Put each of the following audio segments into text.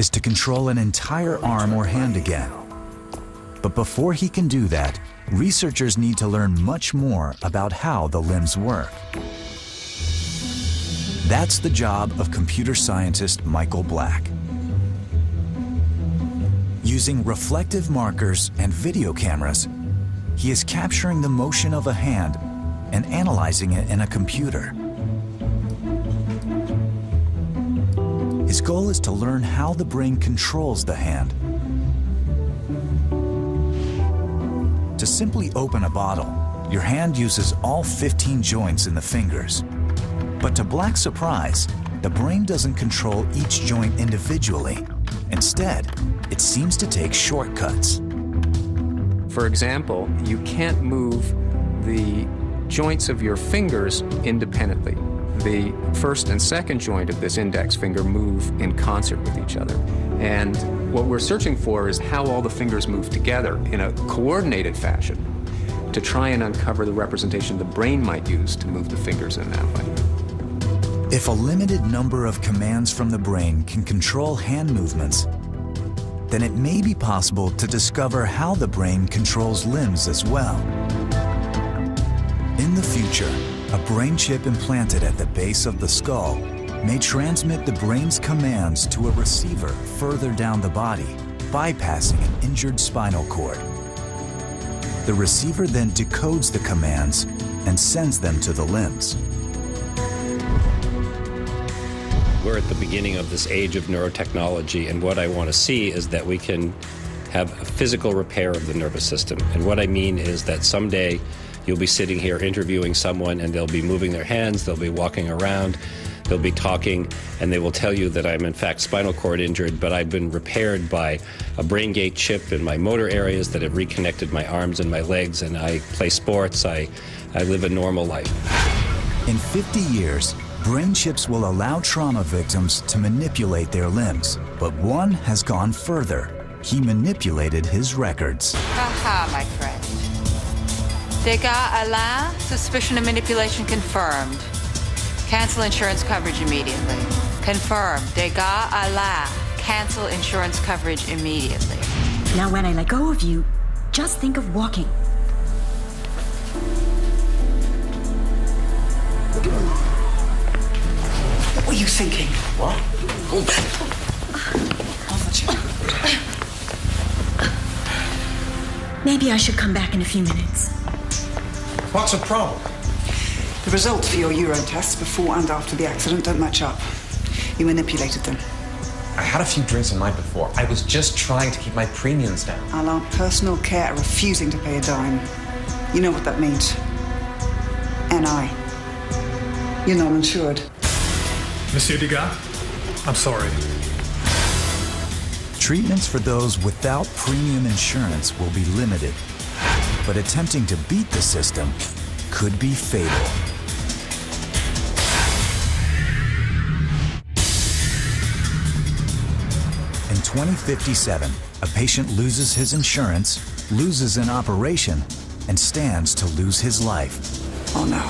is to control an entire arm or hand again. But before he can do that, researchers need to learn much more about how the limbs work. That's the job of computer scientist Michael Black. Using reflective markers and video cameras, he is capturing the motion of a hand and analyzing it in a computer. His goal is to learn how the brain controls the hand. To simply open a bottle, your hand uses all 15 joints in the fingers. But to Black's surprise, the brain doesn't control each joint individually. Instead, it seems to take shortcuts. For example, you can't move the joints of your fingers independently. The first and second joint of this index finger move in concert with each other. And what we're searching for is how all the fingers move together in a coordinated fashion to try and uncover the representation the brain might use to move the fingers in that way. If a limited number of commands from the brain can control hand movements, then it may be possible to discover how the brain controls limbs as well. In the future, a brain chip implanted at the base of the skull may transmit the brain's commands to a receiver further down the body, bypassing an injured spinal cord. The receiver then decodes the commands and sends them to the limbs. We're at the beginning of this age of neurotechnology, and what I want to see is that we can have a physical repair of the nervous system. And what I mean is that someday you'll be sitting here interviewing someone and they'll be moving their hands, they'll be walking around, they'll be talking, and they will tell you that I'm in fact spinal cord injured, but I've been repaired by a brain gate chip in my motor areas that have reconnected my arms and my legs, and I play sports, I live a normal life. In 50 years, brain chips will allow trauma victims to manipulate their limbs, but one has gone further. He manipulated his records. Ha ha, my friend. Dégâts Alain, suspicion of manipulation confirmed. Cancel insurance coverage immediately. Confirmed. Dégâts Alain, cancel insurance coverage immediately. Now when I let go of you, just think of walking. What were you thinking? What? Maybe I should come back in a few minutes. What's the problem? The results for your Euro tests before and after the accident don't match up. You manipulated them. I had a few drinks the night before. I was just trying to keep my premiums down. Alain, personal care refusing to pay a dime. You know what that means. NI. You're not insured. Monsieur Degas, I'm sorry. Treatments for those without premium insurance will be limited. But attempting to beat the system could be fatal. In 2057, a patient loses his insurance, loses an operation, and stands to lose his life. Oh no.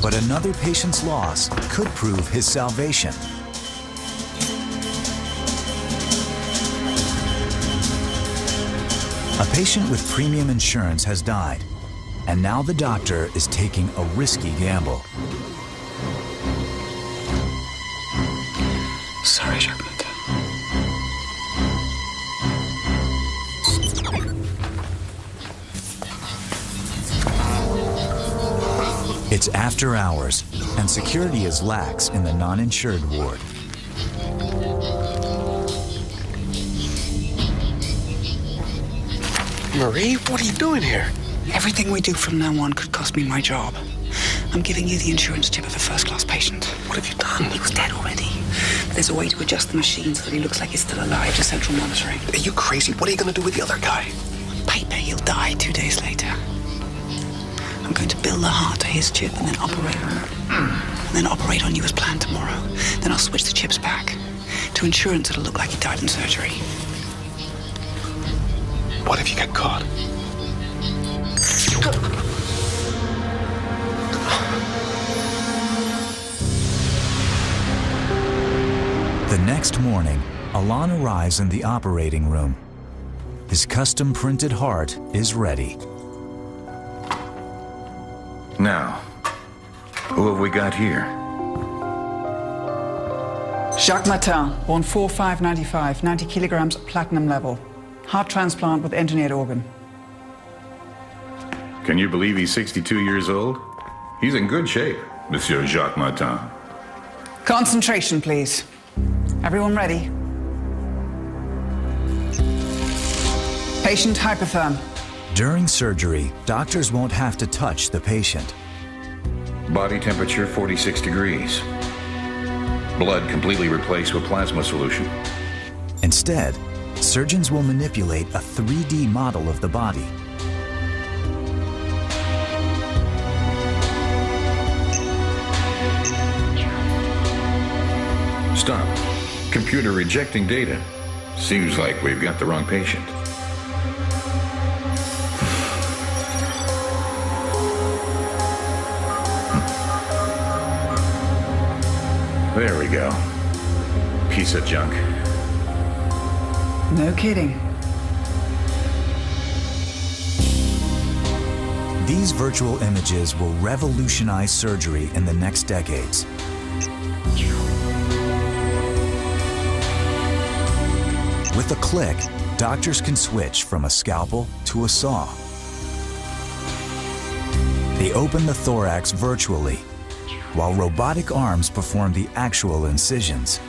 But another patient's loss could prove his salvation. A patient with premium insurance has died, and now the doctor is taking a risky gamble. Sorry, Jacques Martin. It's after hours, and security is lax in the non-insured ward. Marie, what are you doing here? Everything we do from now on could cost me my job. I'm giving you the insurance chip of a first-class patient. What have you done? He was dead already. There's a way to adjust the machine so that he looks like he's still alive to central monitoring. Are you crazy? What are you going to do with the other guy? On paper, he'll die 2 days later. I'm going to build the heart to his chip and then operate on it. And then operate on you as planned tomorrow. Then I'll switch the chips back. To insurance, it'll look like he died in surgery. What if you get caught? The next morning, Alan arrives in the operating room. His custom-printed heart is ready. Now, who have we got here? Jacques Martin, born 4/5/95, 90 kilograms platinum level. Heart transplant with engineered organ. Can you believe he's 62 years old? He's in good shape, Monsieur Jacques Martin. Concentration, please. Everyone ready? Patient hypotherm. During surgery, doctors won't have to touch the patient. Body temperature 46 degrees. Blood completely replaced with plasma solution. Instead, surgeons will manipulate a 3D model of the body. Stop. Computer rejecting data. Seems like we've got the wrong patient. There we go. Piece of junk. No kidding. These virtual images will revolutionize surgery in the next decades. With a click, doctors can switch from a scalpel to a saw. They open the thorax virtually, while robotic arms perform the actual incisions.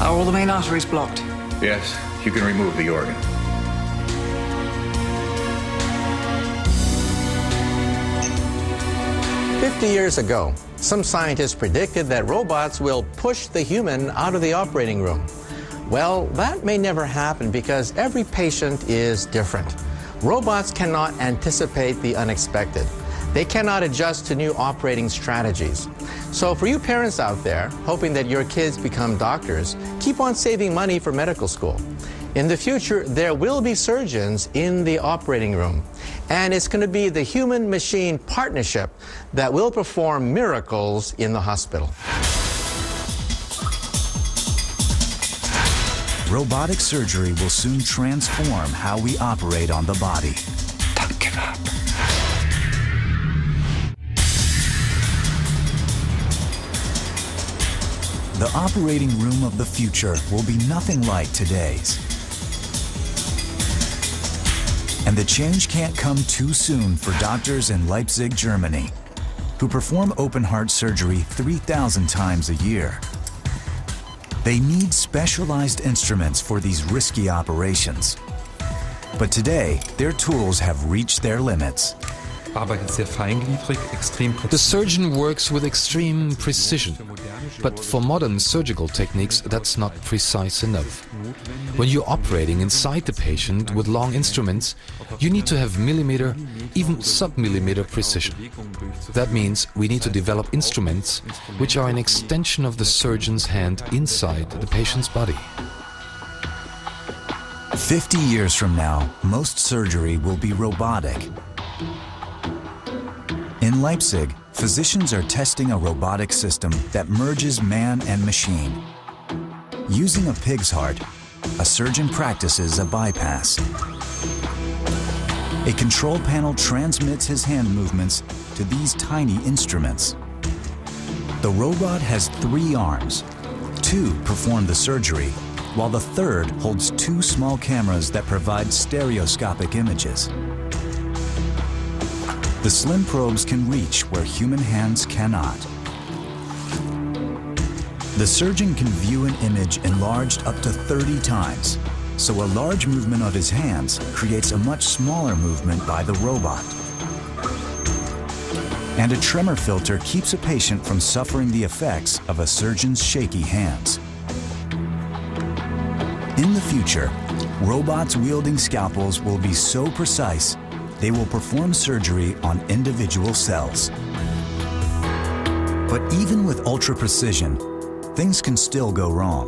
Are all the main arteries blocked? Yes, you can remove the organ. $50 years ago, some scientists predicted that robots will push the human out of the operating room. Well, that may never happen because every patient is different. Robots cannot anticipate the unexpected. They cannot adjust to new operating strategies. So for you parents out there, hoping that your kids become doctors, keep on saving money for medical school. In the future, there will be surgeons in the operating room. And it's going to be the human-machine partnership that will perform miracles in the hospital. Robotic surgery will soon transform how we operate on the body. Don't give up. The operating room of the future will be nothing like today's. And the change can't come too soon for doctors in Leipzig, Germany, who perform open-heart surgery 3,000 times a year. They need specialized instruments for these risky operations. But today, their tools have reached their limits. The surgeon works with extreme precision, but for modern surgical techniques, that's not precise enough. When you're operating inside the patient with long instruments, you need to have millimeter, even sub-millimeter precision. That means we need to develop instruments which are an extension of the surgeon's hand inside the patient's body. 50 years from now, most surgery will be robotic. In Leipzig, physicians are testing a robotic system that merges man and machine. Using a pig's heart, a surgeon practices a bypass. A control panel transmits his hand movements to these tiny instruments. The robot has 3 arms. 2 perform the surgery, while the third holds 2 small cameras that provide stereoscopic images. The slim probes can reach where human hands cannot. The surgeon can view an image enlarged up to 30 times, so a large movement of his hands creates a much smaller movement by the robot. And a tremor filter keeps a patient from suffering the effects of a surgeon's shaky hands. In the future, robots wielding scalpels will be so precise they will perform surgery on individual cells. But even with ultra-precision, things can still go wrong.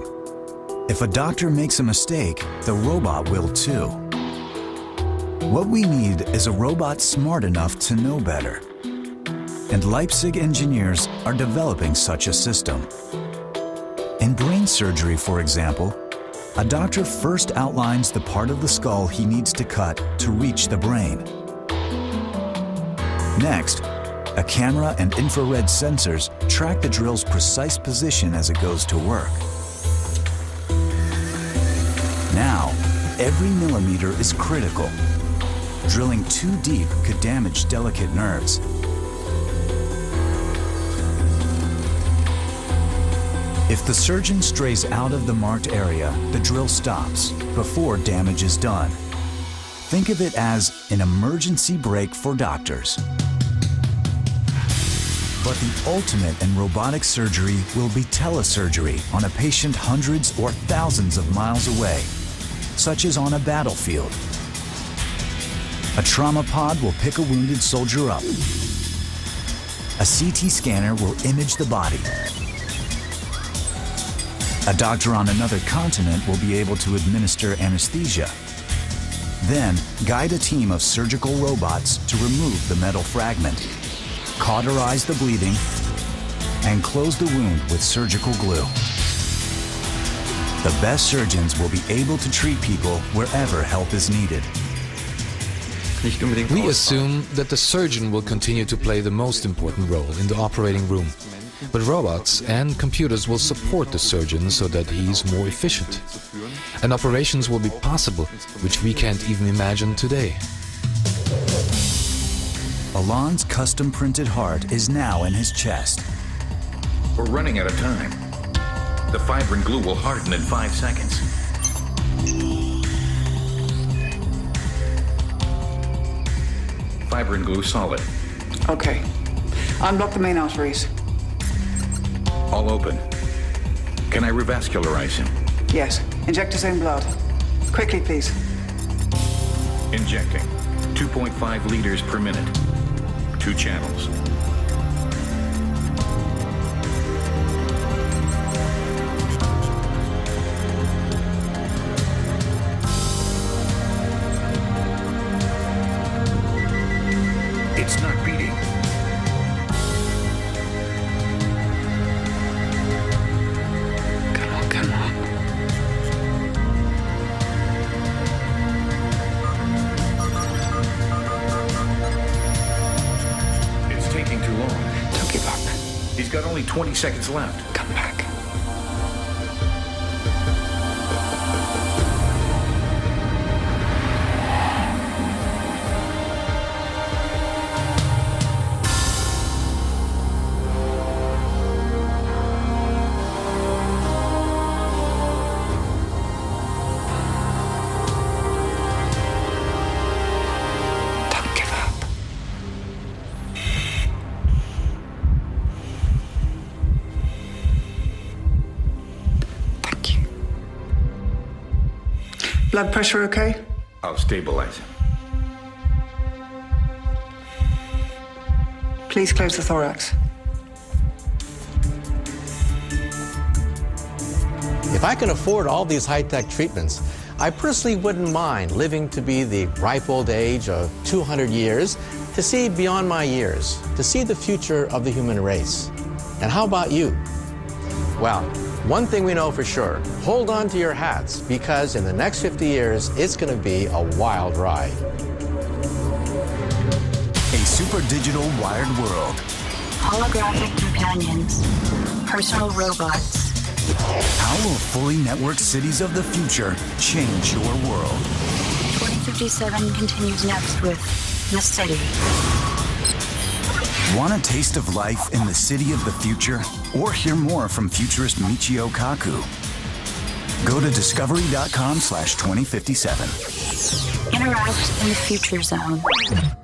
If a doctor makes a mistake, the robot will too. What we need is a robot smart enough to know better. and Leipzig engineers are developing such a system. In brain surgery, for example, a doctor first outlines the part of the skull he needs to cut to reach the brain. Next, a camera and infrared sensors track the drill's precise position as it goes to work. Now, every millimeter is critical. Drilling too deep could damage delicate nerves. If the surgeon strays out of the marked area, the drill stops before damage is done. Think of it as an emergency brake for doctors. But the ultimate in robotic surgery will be telesurgery on a patient hundreds or thousands of miles away, such as on a battlefield. A trauma pod will pick a wounded soldier up. A CT scanner will image the body. A doctor on another continent will be able to administer anesthesia, then guide a team of surgical robots to remove the metal fragment, cauterize the bleeding, and close the wound with surgical glue. The best surgeons will be able to treat people wherever help is needed. We assume that the surgeon will continue to play the most important role in the operating room. But robots and computers will support the surgeon so that he is more efficient. And operations will be possible, which we can't even imagine today. Alon's custom-printed heart is now in his chest. We're running out of time. The fibrin glue will harden in 5 seconds. Fibrin glue solid. Okay. Unblock the main arteries. All open. Can I revascularize him? Yes. Inject his own blood. Quickly, please. Injecting. 2.5 liters per minute. 2 channels. It's not beating. Got only 20 seconds left. Come back. Blood pressure okay? I'll stabilize him. Please close the thorax. If I can afford all these high-tech treatments, I personally wouldn't mind living to be the ripe old age of 200 years to see beyond my years, to see the future of the human race. And how about you? Well, one thing we know for sure, hold on to your hats, because in the next 50 years, it's going to be a wild ride. A super digital wired world. Holographic companions. Personal robots. How will fully networked cities of the future change your world? 2057 continues next with The City. Want a taste of life in the city of the future? Or hear more from futurist Michio Kaku? Go to discovery.com/2057. Interact in the future zone.